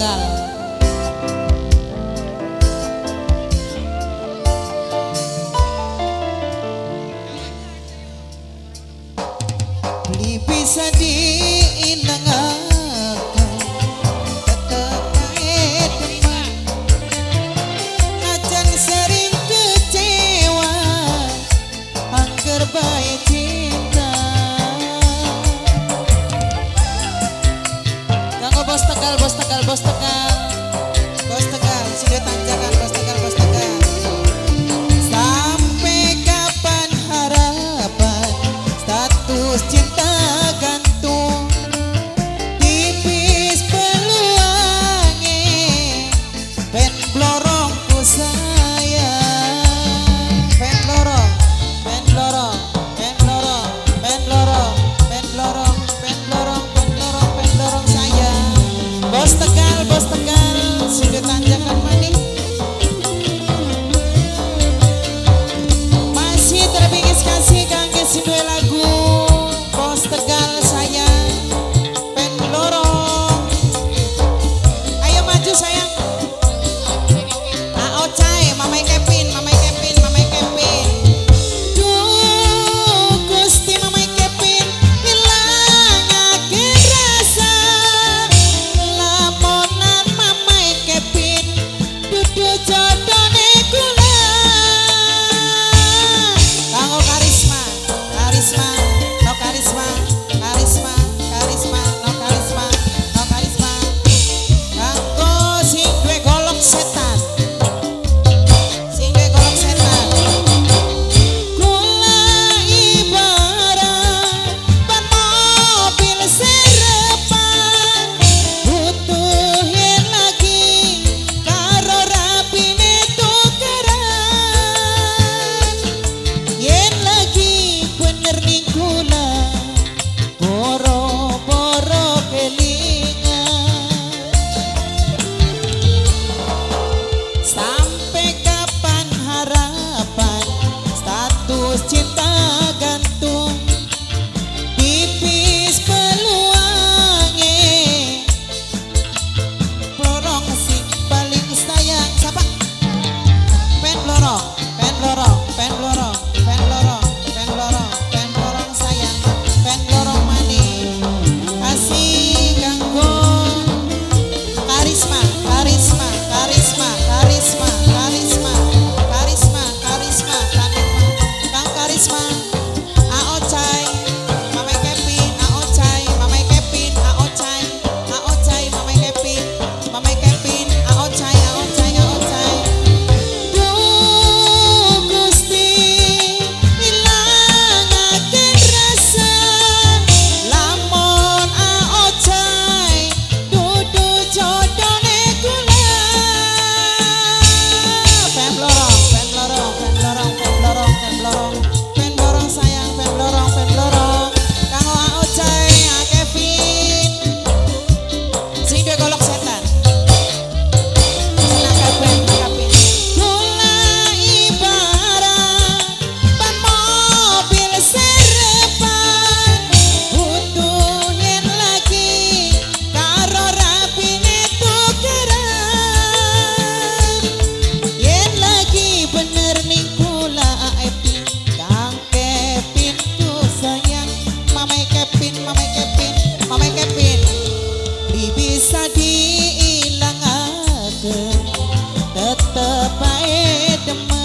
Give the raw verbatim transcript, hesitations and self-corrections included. gagal. Beli bisa diinang. Bos Tegal, Bos Tegal, Bos Tegal, sudah tanjakan Bos Tegal, Bos Tegal. Sampai kapan harapan status cinta gantung, tipis peluangnya, pen blorongku sayang. Pen blorong, pen blorong, pen blorong, pen blorong, pen blorong, pen blorong, pen blorong, pen blorong sayang. Bos Tegal, Bos Tegal, sudah tanjakan manis. Masih terbingis kasih kangge dua lagu Bos Tegal sayang. Pen lorong, ayo maju sayang. Ah Ocai, Mamai Kevin, Mamai Kevin, Mamai Kevin. Duh Gusti Mamai Kevin, hilang akhir rasa. Lamonan Mamai Kevin, dudu jodone kula. Tango karisma, karisma, no karisma, karisma, karisma, no karisma, no karisma. Kanggo sing duwe golok setan, sing duwe golok setan. Kula ibarat ban mobil serepan, butuhin lagi karo rapine tukeran. Yen lagi bener ning kula, boro-boro kelingan. Sampai kapan harapan status cinta gantung, tipis peluangnya, lorong sing paling sayang. Siapa? Pen lorong, pen lorong, pen lorong, pen lorong, pen lorong, pen lorong sayang, pen lorong manis. Kasih kanggo karisma, karisma, karisma, karisma, karisma, karisma, karisma, karisma, kang karisma. Aocai, Mamai Kevin, Aocai, Mamai Kevin, Aocai, Aocai, Mamai Kevin, Mamai Kevin, Aocai, Aocai, Aocai. Duh Gusti, hilang akan rasa. Lamun Aocai, dudu jodone kula. Pen lorong, pen lorong, pen lorong, pen lorong, pen lorong, pen lorong sayang, pen lorong, pen lorong. Kanggo Aocai, A Kevin, sing duwe golok setan. Kula ibarat ban mobil serepan, butuhin lagi karo rapine tukeran. Yen lagi bener ning kula Epi, kang Kevin ku sayang. Mamai Kevin, Mamai Kevin, Mamai Kevin. Li bisa diilangaken tetep ae demen.